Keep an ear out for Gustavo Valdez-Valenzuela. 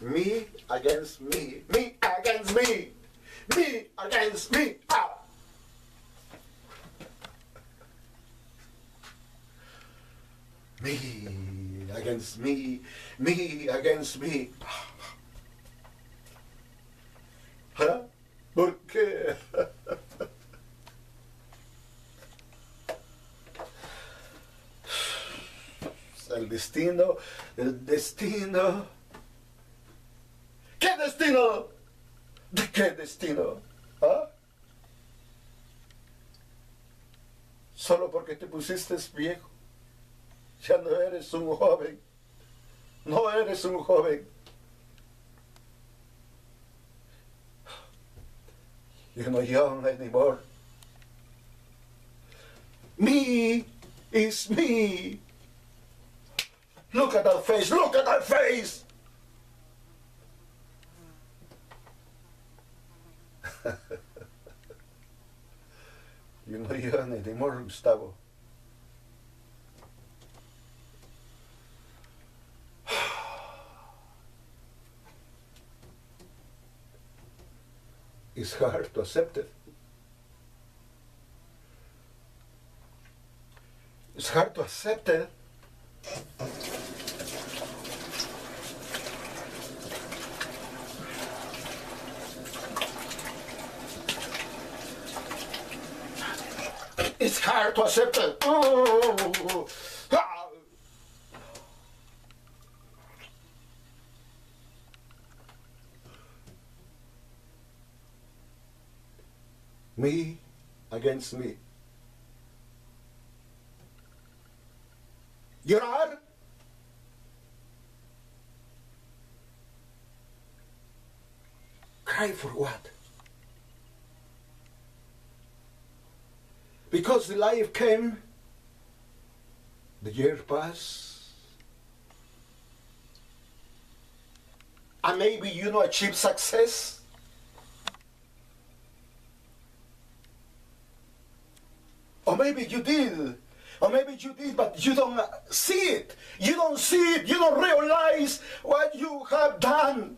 Me against me. Me against me. Me against me. Ow. Me against me. Me against me. Huh? Por qué? El destino. ¿Qué destino? ¿De qué destino? ¿Ah? Solo porque te pusiste viejo. Ya no eres un joven. No eres un joven. You're not young anymore. Me is me. Look at that face. Look at that face. You're not young anymore, Gustavo. It's hard to accept it. It's hard to accept it. It's hard to accept it. Oh. Ah. Me against me. Your honor. Cry for what? Because the life came, the year passed, and maybe you don't achieve success. Or maybe you did, but you don't see it. You don't realize what you have done.